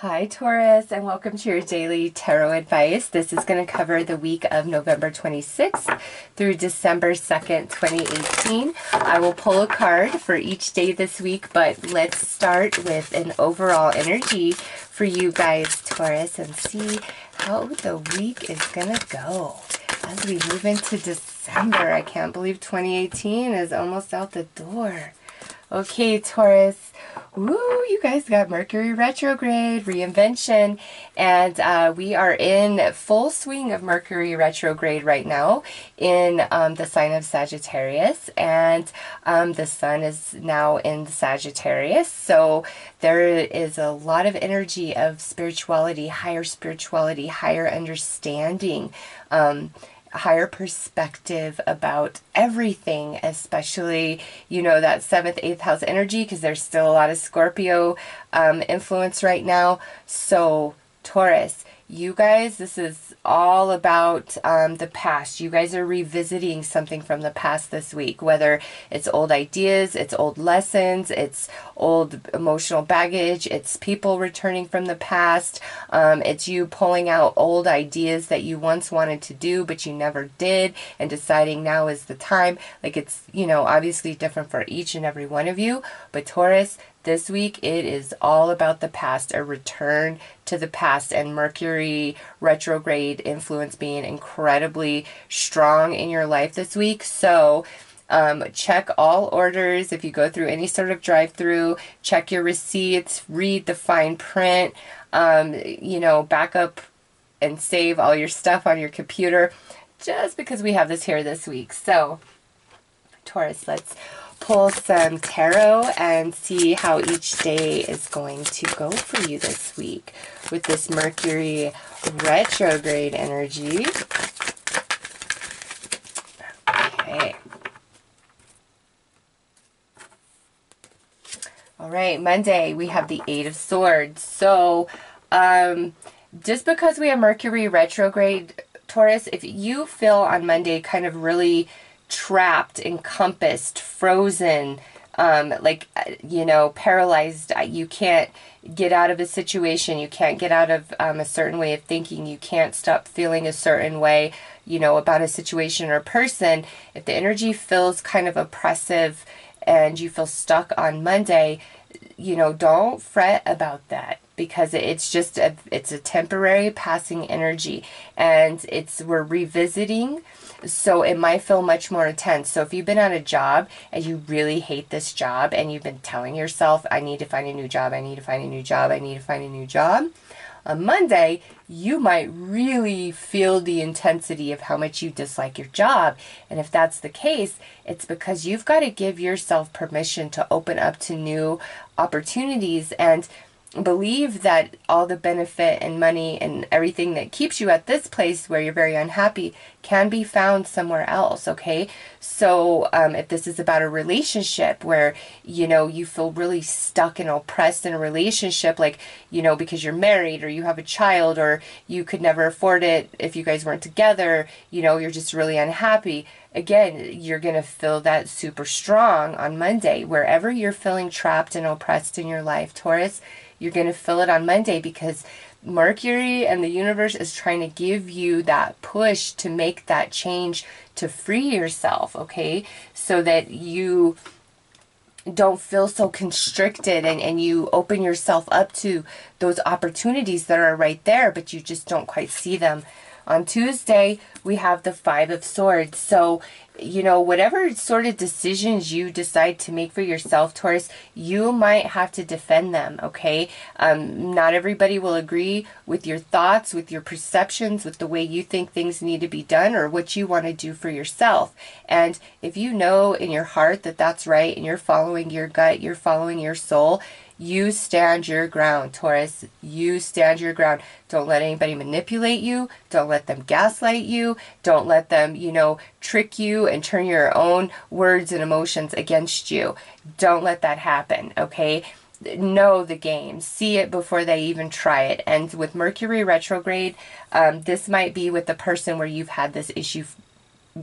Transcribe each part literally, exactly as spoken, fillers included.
Hi Taurus, and welcome to your daily tarot advice. This is going to cover the week of November twenty-sixth through December second, twenty eighteen. I will pull a card for each day this week, but let's start with an overall energy for you guys, Taurus, and see how the week is going to go as we move into December. I can't believe twenty eighteen is almost out the door. Okay, Taurus. Woo, you guys got Mercury retrograde, reinvention, and uh, we are in full swing of Mercury retrograde right now in um, the sign of Sagittarius, and um, the Sun is now in Sagittarius, so there is a lot of energy of spirituality, higher spirituality, higher understanding, um, higher perspective about everything, especially, you know, that seventh, eighth house energy, because there's still a lot of Scorpio um, influence right now. So Taurus, you guys, this is all about um, the past. You guys are revisiting something from the past this week, whether it's old ideas, it's old lessons, it's old emotional baggage, it's people returning from the past, um, it's you pulling out old ideas that you once wanted to do but you never did and deciding now is the time. Like, it's, you know, obviously different for each and every one of you, but Taurus, this week, it is all about the past, a return to the past, and Mercury retrograde influence being incredibly strong in your life this week. So um, check all orders. If you go through any sort of drive-through, check your receipts, read the fine print, um, you know, back up and save all your stuff on your computer, just because we have this here this week. So Taurus, let's pull some tarot and see how each day is going to go for you this week with this Mercury retrograde energy. Okay. All right, Monday, we have the Eight of Swords. So um, just because we have Mercury retrograde, Taurus, if you feel on Monday kind of really trapped, encompassed, frozen, um, like, you know, paralyzed, you can't get out of a situation, you can't get out of um, a certain way of thinking, you can't stop feeling a certain way, you know, about a situation or a person, if the energy feels kind of oppressive and you feel stuck on Monday, you know, don't fret about that, because it's just a, it's a temporary passing energy, and it's, we're revisiting, so it might feel much more intense. So if you've been on a job and you really hate this job and you've been telling yourself, I need to find a new job, I need to find a new job, I need to find a new job, on Monday, you might really feel the intensity of how much you dislike your job. And if that's the case, it's because you've got to give yourself permission to open up to new opportunities and believe that all the benefit and money and everything that keeps you at this place where you're very unhappy can be found somewhere else, okay? So um, if this is about a relationship where, you know, you feel really stuck and oppressed in a relationship, like, you know, because you're married or you have a child or you could never afford it if you guys weren't together, you know, you're just really unhappy. Again, you're going to feel that super strong on Monday. Wherever you're feeling trapped and oppressed in your life, Taurus, you're going to feel it on Monday, because Mercury and the universe is trying to give you that push to make that change, to free yourself, okay? So that you don't feel so constricted and, and you open yourself up to those opportunities that are right there, but you just don't quite see them. On Tuesday, we have the Five of Swords. So, you know, whatever sort of decisions you decide to make for yourself, Taurus, you might have to defend them, okay? Um, not everybody will agree with your thoughts, with your perceptions, with the way you think things need to be done or what you want to do for yourself. And if you know in your heart that that's right and you're following your gut, you're following your soul, you stand your ground, Taurus. You stand your ground. Don't let anybody manipulate you. Don't let them gaslight you. Don't let them, you know, trick you and turn your own words and emotions against you. Don't let that happen, okay? Know the game. See it before they even try it. And with Mercury retrograde, um, this might be with the person where you've had this issue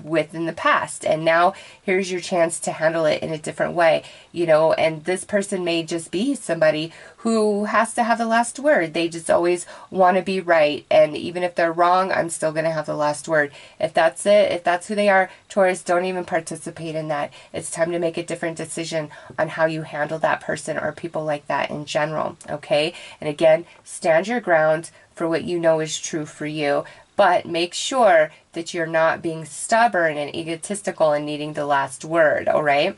with in the past, and now here's your chance to handle it in a different way, you know. And this person may just be somebody who has to have the last word. They just always want to be right, and even if they're wrong, I'm still going to have the last word. If that's it, if that's who they are, Taurus, don't even participate in that. It's time to make a different decision on how you handle that person or people like that in general, okay? And again, stand your ground for what you know is true for you, but make sure that you're not being stubborn and egotistical and needing the last word, all right?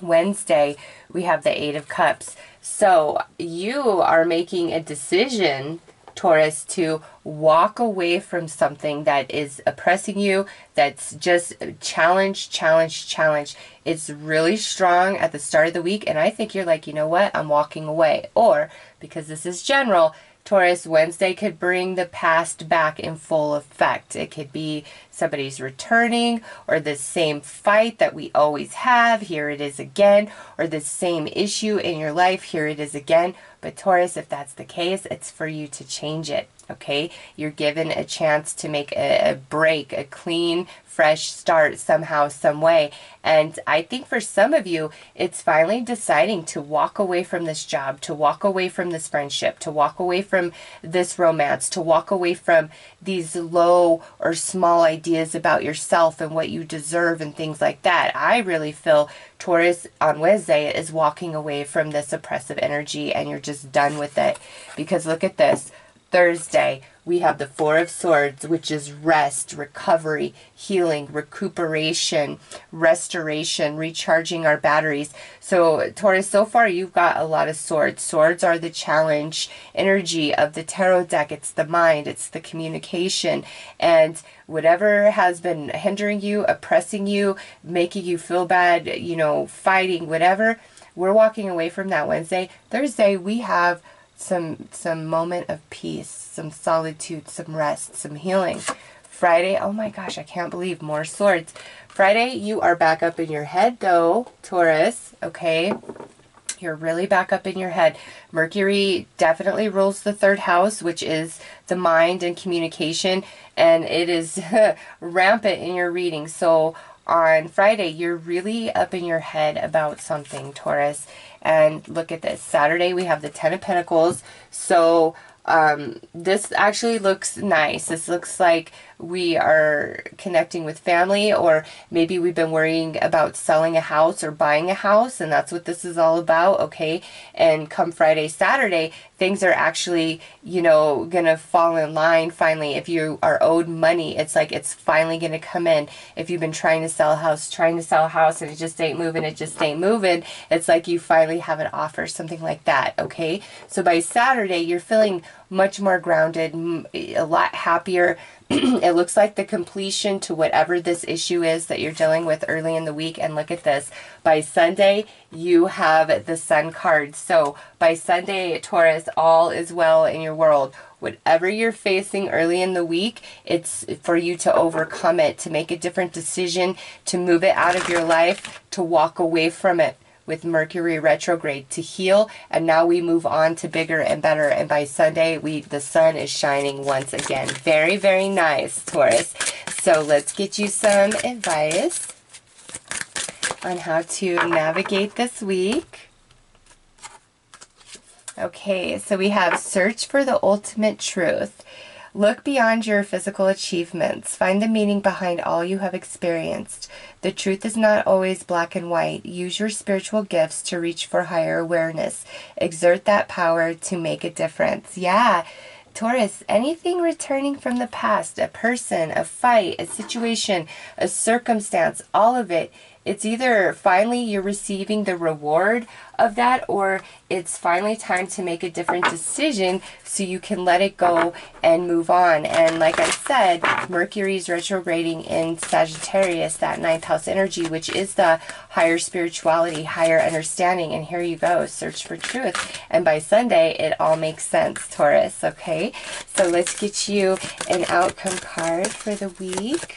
Wednesday, we have the Eight of Cups. So you are making a decision, Taurus, to walk away from something that is oppressing you, that's just challenge, challenge, challenge. It's really strong at the start of the week, and I think you're like, you know what, I'm walking away. Or, because this is general, Taurus, Wednesday could bring the past back in full effect. It could be somebody's returning, or the same fight that we always have, here it is again, or the same issue in your life, here it is again. But Taurus, if that's the case, it's for you to change it, okay? You're given a chance to make a, a break, a clean, fresh start somehow, some way. And I think for some of you, it's finally deciding to walk away from this job, to walk away from this friendship, to walk away from this romance, to walk away from these low or small ideas about yourself and what you deserve and things like that. I really feel Taurus on Wednesday is walking away from this oppressive energy, and you're just done with it. Because look at this. Thursday, we have the Four of Swords, which is rest, recovery, healing, recuperation, restoration, recharging our batteries. So, Taurus, so far you've got a lot of swords. Swords are the challenge energy of the tarot deck. It's the mind, it's the communication, and whatever has been hindering you, oppressing you, making you feel bad, you know, fighting, whatever, we're walking away from that Wednesday. Thursday, we have some some moment of peace, some solitude, some rest, some healing. Friday, oh my gosh, I can't believe more swords. Friday, you are back up in your head though, Taurus, okay? You're really back up in your head. Mercury definitely rules the third house, which is the mind and communication, and it is rampant in your reading. So on Friday, you're really up in your head about something, Taurus. And look at this. Saturday, we have the Ten of Pentacles. So um, this actually looks nice. This looks like we are connecting with family, or maybe we've been worrying about selling a house or buying a house, and that's what this is all about, okay? And come Friday, Saturday, things are actually, you know, gonna fall in line finally. If you are owed money, it's like it's finally gonna come in. If you've been trying to sell a house, trying to sell a house, and it just ain't moving, it just ain't moving, it's like you finally have an offer, something like that, okay? So by Saturday, you're feeling much more grounded, a lot happier. It looks like the completion to whatever this issue is that you're dealing with early in the week. And look at this. By Sunday, you have the Sun card. So by Sunday, Taurus, all is well in your world. Whatever you're facing early in the week, it's for you to overcome it, to make a different decision, to move it out of your life, to walk away from it. With Mercury retrograde, to heal, and now we move on to bigger and better. And by Sunday, we the sun is shining once again. Very, very nice, Taurus. So let's get you some advice on how to navigate this week. Okay, so we have search for the ultimate truth. Look beyond your physical achievements. Find the meaning behind all you have experienced. The truth is not always black and white. Use your spiritual gifts to reach for higher awareness. Exert that power to make a difference. Yeah, Taurus, anything returning from the past, a person, a fight, a situation, a circumstance, all of it, it's either finally you're receiving the reward of that, or it's finally time to make a different decision so you can let it go and move on. And like I said, Mercury's retrograding in Sagittarius, that ninth house energy, which is the higher spirituality, higher understanding. And here you go, search for truth. And by Sunday, it all makes sense, Taurus, okay? So let's get you an outcome card for the week.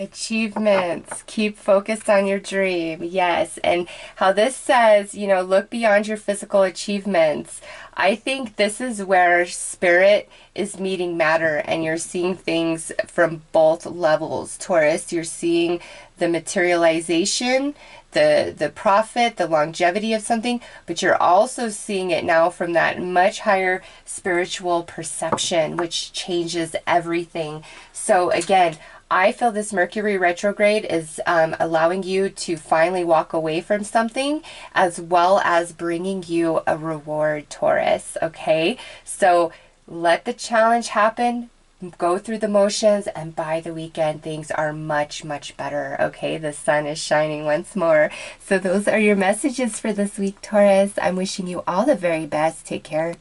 Achievements. Keep focused on your dream. Yes. And how this says, you know, look beyond your physical achievements. I think this is where spirit is meeting matter, and you're seeing things from both levels. Taurus, you're seeing the materialization, the the profit, the longevity of something, but you're also seeing it now from that much higher spiritual perception, which changes everything. So again, I feel this Mercury retrograde is um, allowing you to finally walk away from something, as well as bringing you a reward, Taurus, okay? So let the challenge happen, go through the motions, and by the weekend, things are much, much better, okay? The sun is shining once more. So those are your messages for this week, Taurus. I'm wishing you all the very best. Take care.